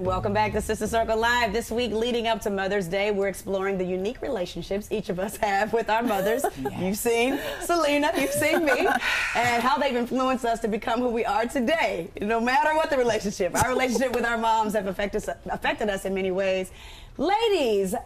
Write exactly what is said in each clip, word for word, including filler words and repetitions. Welcome back to Sister Circle Live. This week, leading up to Mother's Day, we're exploring the unique relationships each of us have with our mothers. Yes. You've seen Selena, you've seen me, and how they've influenced us to become who we are today. No matter what the relationship, our relationship with our moms have affected us, affected us in many ways. Ladies, uh,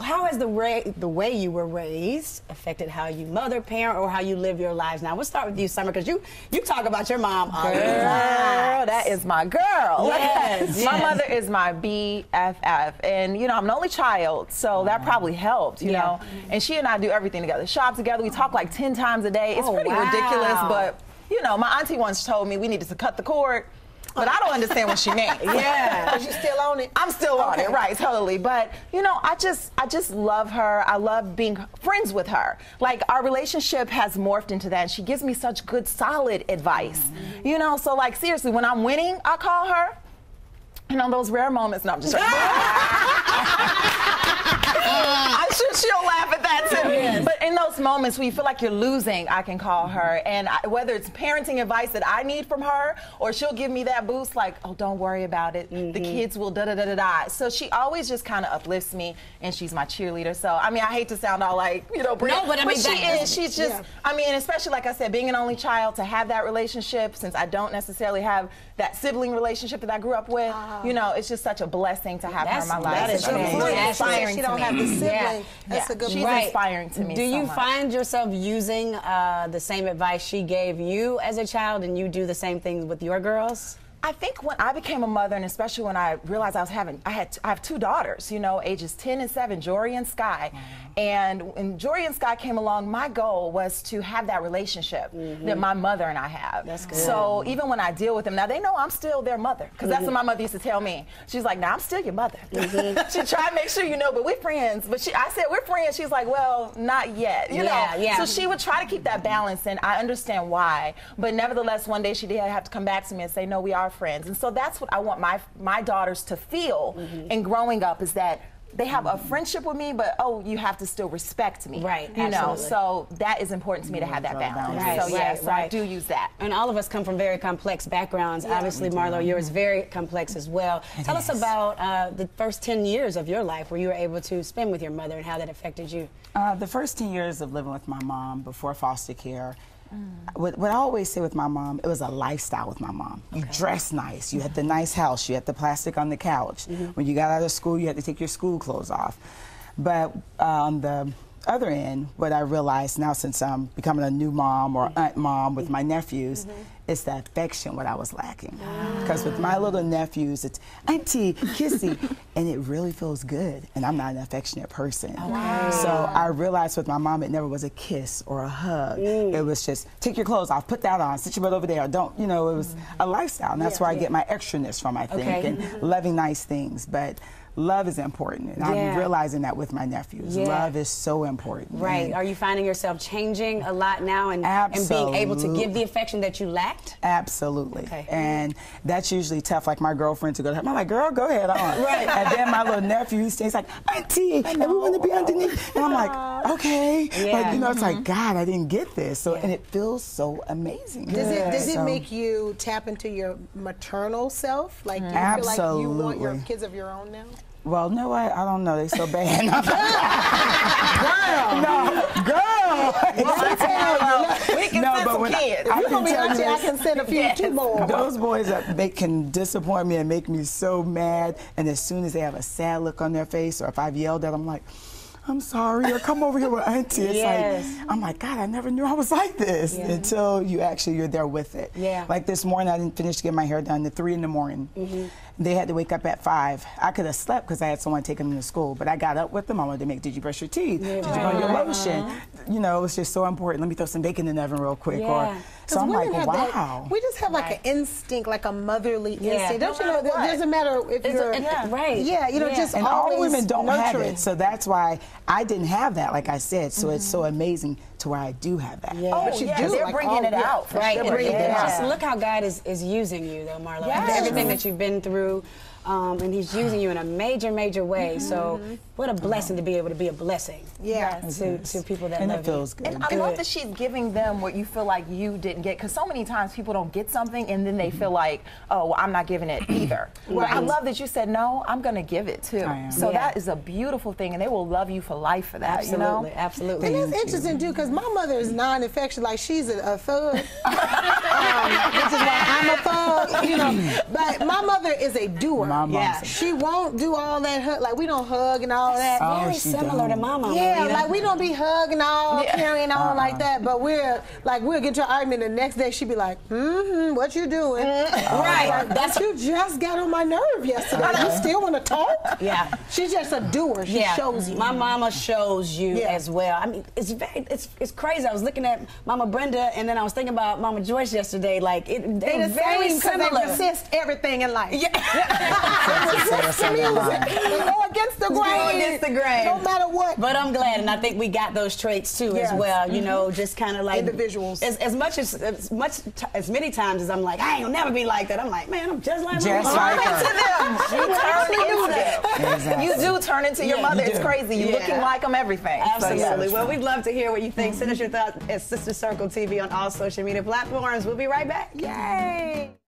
how has the, ra the way you were raised affected how you mother, parent, or how you live your lives now? We'll start with you, Summer, because you, you talk about your mom all the time. That is my girl. Yes, yes. My mother is my B F F. And, you know, I'm an only child, so that probably helped, you yeah. know. And she and I do everything together. Shop together. We talk like ten times a day. It's oh, pretty wow. ridiculous, but, you know, my auntie once told me we needed to cut the cord. But I don't understand what she meant. Yeah. But you still on it? I'm still on okay. it, right, totally. But, you know, I just I just love her. I love being friends with her. Like, our relationship has morphed into that, and she gives me such good, solid advice. Mm-hmm. You know, so, like, seriously, when I'm winning, I call her. And on those rare moments, no, I'm just I'm sure she'll laugh at that too. Yes. But in those moments where you feel like you're losing, I can call her. And I, whether it's parenting advice that I need from her, or she'll give me that boost like, oh, don't worry about it. Mm-hmm. The kids will da-da-da-da-da. So she always just kind of uplifts me, and she's my cheerleader. So, I mean, I hate to sound all like, you know, Brenda, no, but, I mean, but she that, is. She's just, yeah. I mean, especially like I said, being an only child, to have that relationship, since I don't necessarily have that sibling relationship that I grew up with, uh, you know, it's just such a blessing to have that's, her in my life. That is amazing. She don't have the sibling. Yeah. That's yeah. a good She's right. inspiring to me. Do you so much. find yourself using uh, the same advice she gave you as a child, and you do the same things with your girls? I think when I became a mother, and especially when I realized I was having, I had, I have two daughters, you know, ages ten and seven, Jory and Skye. Mm-hmm. And when Jory and Skye came along, my goal was to have that relationship mm-hmm. that my mother and I have. That's good. So even when I deal with them, now they know I'm still their mother, because mm-hmm. that's what my mother used to tell me. She's like, nah, I'm still your mother. Mm-hmm. She tried to make sure you know, but we're friends. But she, I said, we're friends. She's like, well, not yet, you yeah, know. Yeah. So she would try to keep that balance, and I understand why. But nevertheless, one day she did have to come back to me and say, no, we are friends. And so that's what I want my my daughters to feel mm-hmm. in growing up, is that they have a friendship with me, but oh, you have to still respect me. Right, you absolutely. know, so that is important to me, to have that balance. Right, so, yeah, right, so right. I do use that. And all of us come from very complex backgrounds. Yeah, obviously, Marlo, yours is very complex as well. It Tell is. us about uh, the first ten years of your life where you were able to spend with your mother, and how that affected you. Uh, the first ten years of living with my mom before foster care, What, what I always say with my mom, it was a lifestyle with my mom. You okay. dress nice, you had the nice house, you had the plastic on the couch. Mm-hmm. When you got out of school, you had to take your school clothes off. But uh, on the other end, what I realized now, since I'm becoming a new mom or mm-hmm. aunt mom with my nephews, mm-hmm. it's the affection what I was lacking. Because ah. with my little nephews, it's auntie, kissy, and it really feels good. And I'm not an affectionate person. Okay. Wow. So I realized with my mom, it never was a kiss or a hug. Mm. It was just, take your clothes off, put that on, sit your butt over there, don't, you know, it was mm-hmm. a lifestyle. And that's yeah, where yeah. I get my extraness from, I think, okay. and mm-hmm. loving nice things. But love is important, and yeah. I'm realizing that with my nephews. Yeah. Love is so important. Right. Are you finding yourself changing a lot now, and, and being able to give the affection that you lacked? Absolutely. Okay. And that's usually tough. Like my girlfriend to go, I'm like, girl, go ahead on. Right. And then my little nephew, he stays like, auntie, and we want to be underneath. And I'm like, okay. Yeah. Like, you know, it's mm-hmm. like, God, I didn't get this. So, yeah. and it feels so amazing. Does yeah. it Does so, it make you tap into your maternal self? Like, do you absolutely. feel like you want your kids of your own now? Well, no, I, I don't know. They so bad. Girl, no, girl. Well, you, we can no, send but some kids. I, I, can tell you, I can send a few yes. two more. Those boys, are, they can disappoint me and make me so mad. And as soon as they have a sad look on their face, or if I've yelled at them, I'm like, I'm sorry, or come over here with auntie. It's yes. like, I'm like, God, I never knew I was like this yeah. until you actually, you're there with it. Yeah. Like this morning, I didn't finish getting my hair done at three in the morning. Mm-hmm. They had to wake up at five. I could have slept because I had someone taking them to school, but I got up with them. I wanted to make, did you brush your teeth? Yeah. Did you know your lotion? You know, it's just so important. Let me throw some bacon in the oven real quick. Yeah. Or, so I'm like, wow. That, we just have like right. an instinct, like a motherly yeah. instinct. Don't no you know, what? It doesn't matter if it's you're, a, yeah. right. yeah, you know, yeah. just and all women don't nurturing. have it. So that's why I didn't have that, like I said. So mm-hmm. it's so amazing to where I do have that. Yeah. Oh, but you yeah, do. They're like, bringing oh, it yeah. out. Right. They're bringing it, it out. Just look how God is, is using you, though, Marlo. Yes. After everything that you've been through, um, and he's using you in a major, major way. Mm-hmm. So what a blessing mm-hmm. to be able to be a blessing. Yeah. Yes. To, to people that and love it feels good. And I good. love that she's giving them what you feel like you didn't get. Because so many times people don't get something, and then they feel like, oh, well, I'm not giving it either. Well, right. I love that you said, no, I'm going to give it, too. So yeah. that is a beautiful thing, and they will love you for life for that, absolutely, you know? Absolutely, absolutely. And it's interesting, too, because my mother is non-infectious. Like, she's a, a thug, um, which is why I'm a thug, you know. But my mother is a doer. My yeah. She won't do all that, hug, like, we don't hug and all that. That's very oh, similar does. to Mama. Yeah, like, we don't be hugging all, yeah. carrying on uh -uh. like that, but we're, like, we'll get to an argument, and the next day she be like, mm-hmm, what you doing? Mm-hmm. Right. Like, that's you just got on my nerve yesterday. Uh -huh. You still want to talk? Yeah. She's just a doer. She yeah. shows you. My mama shows you yeah. as well. I mean, it's very, it's it's crazy. I was looking at Mama Brenda, and then I was thinking about Mama Joyce yesterday. Like, it, they they're the very similar. They resist everything in life. Yeah. They resist music. They go against the grain. Go against the grain. No matter what. But I'm glad, and I think we got those traits too yes. as well. You mm-hmm. know, just kind of like individuals. As, as much as as much as many times as I'm like, I ain't gonna never be like that. I'm like, man, I'm just like my mama. Like her. To them. You turn into them. Exactly. You do turn into your yeah, mother. You it's crazy. You're yeah. looking like them, everything. Absolutely. So, yeah, well, we'd love to hear what you think. Mm-hmm. Send us your thoughts at Sister Circle T V on all social media platforms. We'll be right back. Yay!